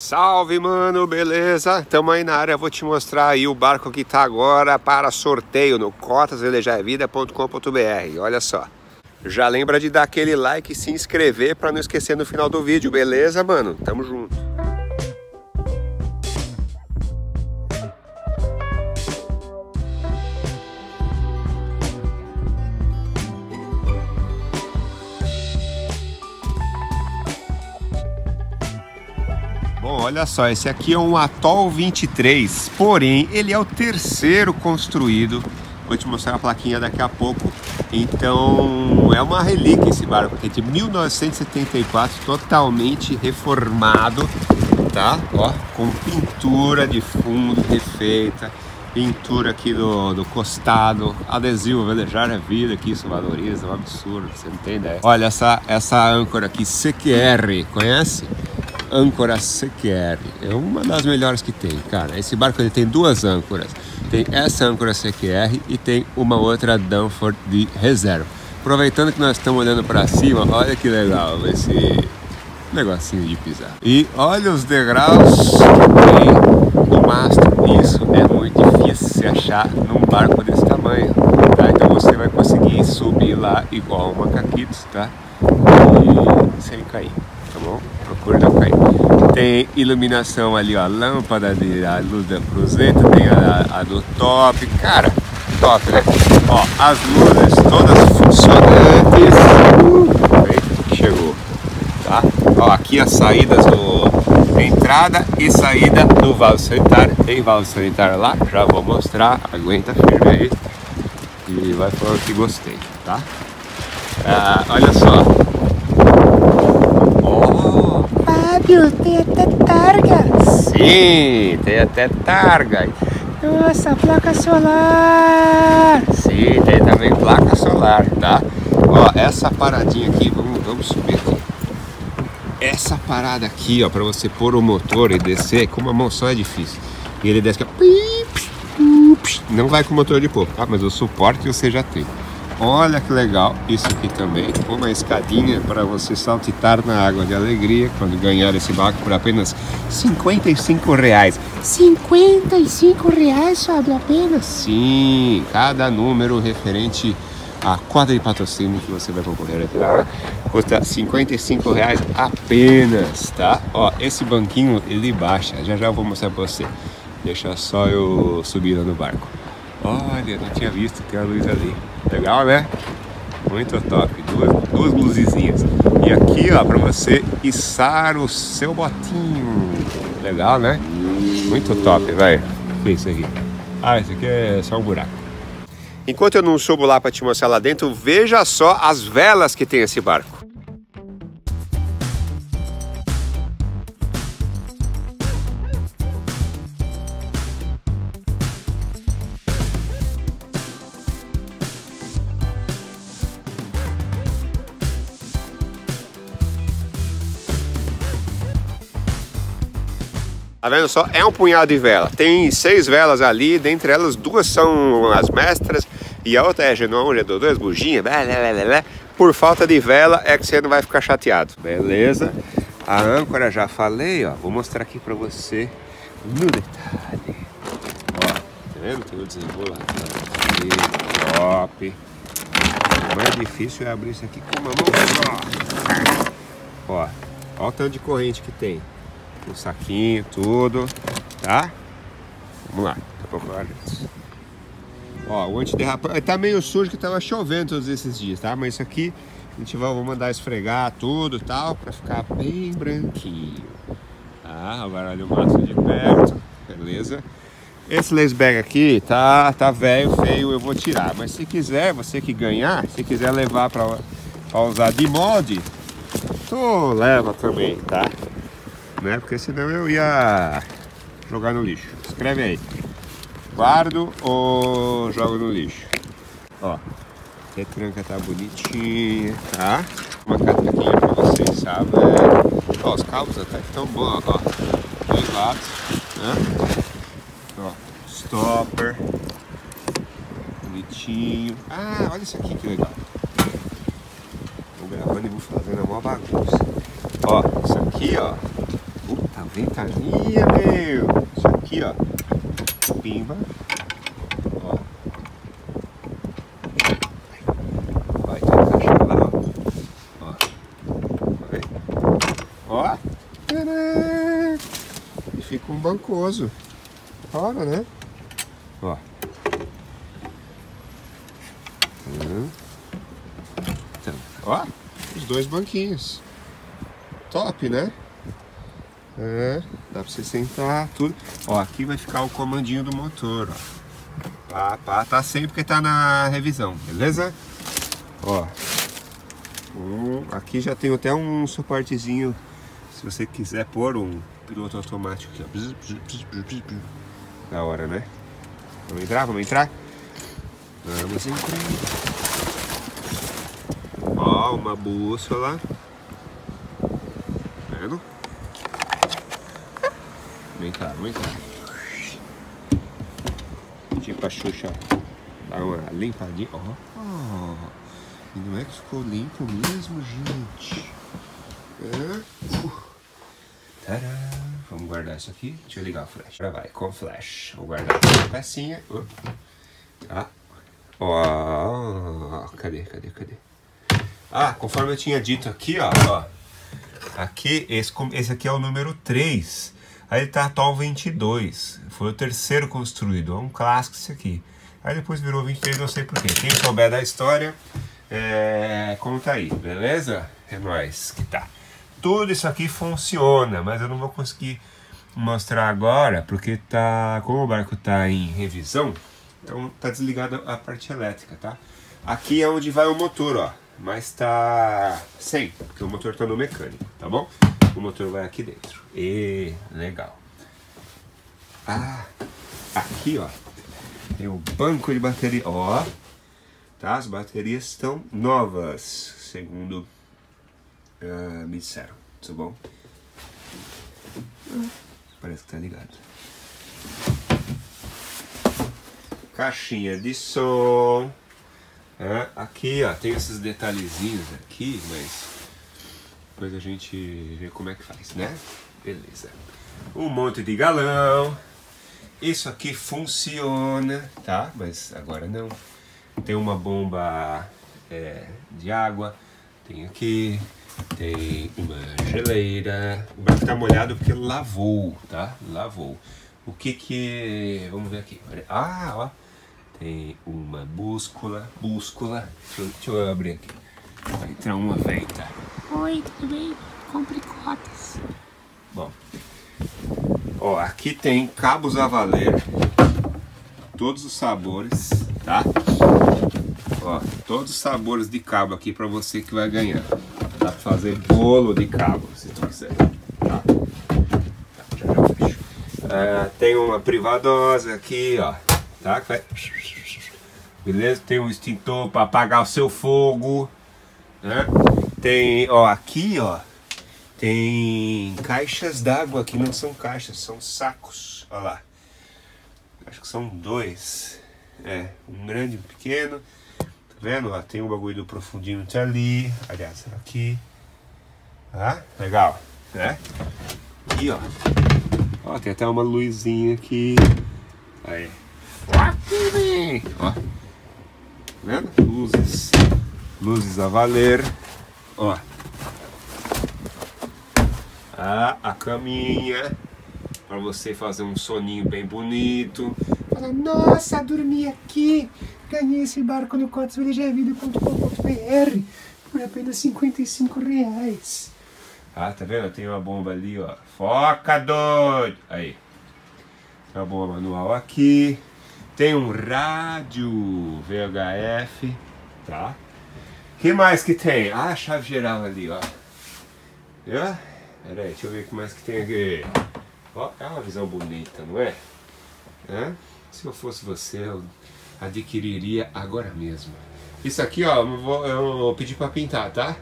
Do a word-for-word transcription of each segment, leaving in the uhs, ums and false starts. Salve, mano, beleza? Tamo aí na área, vou te mostrar aí o barco que tá agora para sorteio no cotas velejar vida ponto com ponto br. Olha só, já lembra de dar aquele like e se inscrever para não esquecer no final do vídeo, beleza, mano? Tamo junto. Bom, olha só, esse aqui é um Atoll vinte e três, porém ele é o terceiro construído. Vou te mostrar a plaquinha daqui a pouco. Então é uma relíquia esse barco aqui, de mil novecentos e setenta e quatro, totalmente reformado, tá? Ó, com pintura de fundo refeita, pintura aqui do, do costado, adesivo Velejar é Vida, que isso valoriza, é um absurdo, você não tem ideia. Olha essa, essa âncora aqui, C Q R, conhece? Âncora C Q R, é uma das melhores que tem, cara. Esse barco ele tem duas âncoras, tem essa âncora C Q R e tem uma outra Danforth de reserva. Aproveitando que nós estamos olhando para cima, olha que legal esse negocinho de pisar. E olha os degraus que tem no mastro, isso é muito difícil se achar num barco desse tamanho, tá? Então você vai conseguir subir lá igual um macaquitos, tá? E sem cair. Tá bom? Procura não cair. Tem iluminação ali, ó, lâmpada de a luz da cruzeta, tem a, a do top, cara, top, né? Ó, as luzes todas funcionantes, uh, eita, que chegou, tá? Ó, aqui as saídas do entrada e saída do vaso sanitário, tem vaso sanitário lá, já vou mostrar, aguenta firme aí e vai falando que gostei, tá? Ah, olha só. Tem até targa. Sim, tem até targa. Nossa, placa solar. Sim, tem também placa solar, tá? Ó, essa paradinha aqui, vamos, vamos subir aqui. Essa parada aqui, ó, pra você pôr o motor e descer, com uma mão só é difícil. E ele desce aqui. Não vai com o motor de pouco, tá? Mas o suporte você já tem. Olha que legal, isso aqui também, uma escadinha para você saltitar na água de alegria quando ganhar esse barco por apenas cinquenta e cinco reais. cinquenta e cinco reais, sabe, apenas? Sim, cada número referente à quadra de patrocínio que você vai concorrer aqui na hora custa cinquenta e cinco reais apenas, tá? Ó, esse banquinho ele baixa, já já eu vou mostrar para você. Deixa só eu subir lá no barco. Olha, não tinha visto, tem a luz ali. Legal, né? Muito top. Duas, duas luzinhas. E aqui, ó, pra você içar o seu botinho. Legal, né? Muito top, velho. O que é isso aqui? Ah, isso aqui é só um buraco. Enquanto eu não subo lá pra te mostrar lá dentro, veja só as velas que tem esse barco. Tá vendo só? É um punhado de vela. Tem seis velas ali, dentre elas duas são as mestras e a outra é a Genoa, Genoa dois, buginha. Blá, blá, blá, blá. Por falta de vela é que você não vai ficar chateado. Beleza? A âncora já falei, ó. Vou mostrar aqui pra você no detalhe. Ó, tá vendo? Tem o desenrolador aqui, top. O mais difícil é abrir isso aqui com uma mão só. Ó, ó o tanto de corrente que tem. O saquinho, tudo, tá? Vamos lá, ó, o antiderrapante tá meio sujo que tava chovendo todos esses dias, tá? Mas isso aqui a gente vai vou mandar esfregar tudo, tal, pra ficar bem branquinho, tá? Agora olha o maço de perto, beleza? Esse lace bag aqui tá, tá velho, feio, eu vou tirar, mas se quiser, você que ganhar, se quiser levar pra, pra usar de molde, tu leva também, tá? Né? Porque senão eu ia jogar no lixo. Escreve aí, guardo ou jogo no lixo. Ó, a retranca tá bonitinha, tá? Uma catraquinha pra vocês, sabe? Ó, os cabos até que tão bons, ó. Dois lados, né? Ó, stopper. Bonitinho. Ah, olha isso aqui que legal. Vou gravando e vou fazendo a maior bagunça. Ó, isso aqui, ó. ventania, meu! Isso aqui, ó. Pimba. Ó. Vai, tem que achar lá, ó. Ó. Tá vendo? Ó. Tcharam! E fica um bancoso. Fora, né? Ó. Hum. Então, ó. Os dois banquinhos. Top, né? É, dá pra você sentar, tudo. Ó, aqui vai ficar o comandinho do motor, ó. Pá, pá, tá sempre que tá na revisão, beleza? Ó. Um, aqui já tem até um suportezinho, se você quiser pôr um piloto automático aqui, ó. Da hora, né? Vamos entrar, vamos entrar? Vamos entrar. Ó, uma bússola. Tá vendo? Vem cá, vem cá. Tipo a Xuxa. Dá uma limpadinha. Ó. Oh, oh. Não é que ficou limpo mesmo, gente. É. Uh. Tadá. Vamos guardar isso aqui. Deixa eu ligar o flash. Agora vai, com flash. Vou guardar a pecinha. Uh. Ah. Ó. Oh. Cadê, cadê, cadê? Ah, conforme eu tinha dito aqui, ó. ó. Aqui, esse, esse aqui é o número três. Aí ele tá Atoll vinte e dois, foi o terceiro construído, é um clássico esse aqui. Aí depois virou vinte e três, não sei porquê. Quem souber da história, é... conta aí, beleza? É nóis que tá. Tudo isso aqui funciona, mas eu não vou conseguir mostrar agora, porque tá... como o barco tá em revisão, então tá desligada a parte elétrica, tá? Aqui é onde vai o motor, ó, mas tá sem, porque o motor tá no mecânico, tá bom? O motor vai aqui dentro. E legal. Ah, aqui ó, tem o banco de bateria. Ó, tá? As baterias estão novas, segundo uh, me disseram. Tudo bom? Parece que tá ligado. Caixinha de som. Ah, aqui ó, tem esses detalhezinhos aqui, mas depois a gente vê como é que faz, né? Beleza. Um monte de galão. Isso aqui funciona, tá? Mas agora não. Tem uma bomba é, de água. Tem aqui. Tem uma geleira. O barco tá molhado porque lavou, tá? Lavou. O que que... Vamos ver aqui. Ah, ó. Tem uma búscula. Búscula. Deixa eu, deixa eu abrir aqui. Vai entrar uma venta. Oi, tudo bem? Compre cotas. Bom, ó, aqui tem cabos a valer, todos os sabores, tá? Ó, todos os sabores de cabo aqui pra você que vai ganhar. Dá pra fazer bolo de cabo, se tu quiser, tá? Tá, já já fecho. É, tem uma privadosa aqui, ó, tá? Beleza? Tem um extintor pra apagar o seu fogo, né? Tem, ó, aqui, ó, tem caixas d'água aqui, não são caixas, são sacos, ó lá. Acho que são dois, é, um grande e um pequeno, tá vendo? Ó, tem o bagulho do profundímetro ali, aliás, aqui, tá? Legal, né? E, ó, ó, tem até uma luzinha aqui, aí, ó, tá vendo? Luzes, luzes a valer. Ó, ah, a caminha para você fazer um soninho bem bonito. Fala, nossa, dormi aqui. Ganhei esse barco no cotas velejar vida ponto com ponto br por apenas cinquenta e cinco reais. Ah, tá vendo? Tem uma bomba ali, ó. Foca, doido! Aí. Tem uma bomba manual aqui. Tem um rádio V H F, tá? O que mais que tem? Ah, a chave geral ali, ó. Viu? Pera aí, deixa eu ver o que mais que tem aqui. Ó, é uma visão bonita, não é? Hã? Se eu fosse você, eu adquiriria agora mesmo. Isso aqui, ó, eu vou, eu vou pedir pra pintar, tá?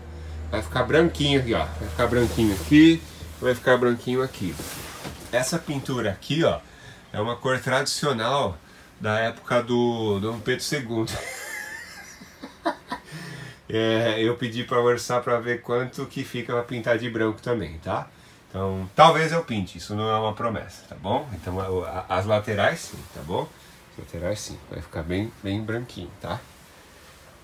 Vai ficar branquinho aqui, ó. Vai ficar branquinho aqui, vai ficar branquinho aqui. Essa pintura aqui, ó, é uma cor tradicional da época do Dom Pedro segundo. É, eu pedi para orçar para ver quanto que fica para pintar de branco também, tá? Então, talvez eu pinte, isso não é uma promessa, tá bom? Então, as laterais sim, tá bom? As laterais sim, vai ficar bem, bem branquinho, tá?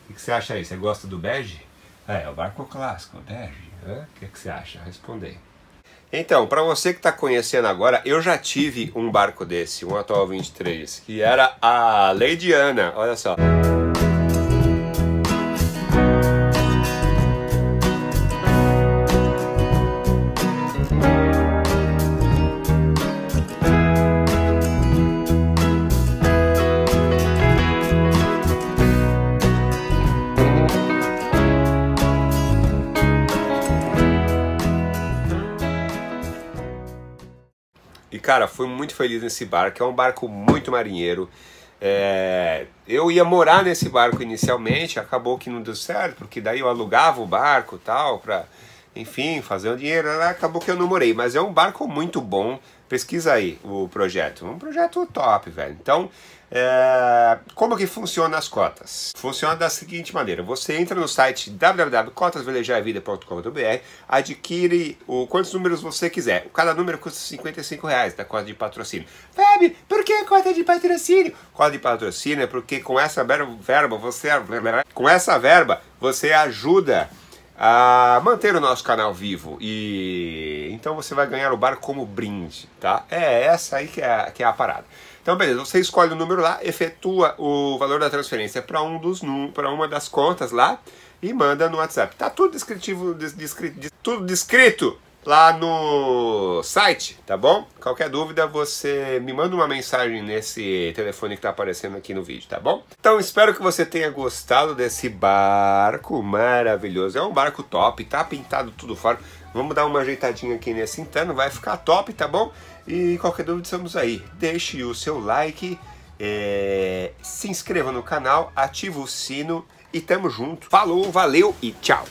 O que você acha aí? Você gosta do bege? É, o barco clássico, o bege, né? O que você acha? Responde aí. Então, para você que está conhecendo agora, eu já tive um barco desse, um Atoll vinte e três, que era a Lady Anna, olha só. Cara, fui muito feliz nesse barco, é um barco muito marinheiro. É... Eu ia morar nesse barco inicialmente, acabou que não deu certo, porque daí eu alugava o barco e tal, pra, enfim, fazer um dinheiro, acabou que eu não morei. Mas é um barco muito bom, pesquisa aí o projeto, um projeto top, velho. Então, é... como que funciona as cotas? Funciona da seguinte maneira, você entra no site w w w ponto cotas velejar vida ponto com ponto b r, adquire o, quantos números você quiser, cada número custa cinquenta e cinco reais da cota de patrocínio. Fábio, por que cota de patrocínio? Cota de patrocínio é porque com essa verba você, com essa verba você ajuda a manter o nosso canal vivo e então você vai ganhar o barco como brinde, tá? É essa aí que é a, que é a parada. Então beleza, você escolhe o número lá, efetua o valor da transferência para um dos para uma das contas lá e manda no WhatsApp. Tá tudo descritivo, descrito, tudo descrito lá no site, tá bom? Qualquer dúvida você me manda uma mensagem nesse telefone que tá aparecendo aqui no vídeo, tá bom? Então espero que você tenha gostado desse barco maravilhoso, é um barco top, tá pintado tudo fora, vamos dar uma ajeitadinha aqui nesse interno, vai ficar top, tá bom? E qualquer dúvida estamos aí, deixe o seu like, é... se inscreva no canal, ativa o sino e tamo junto, falou, valeu e tchau!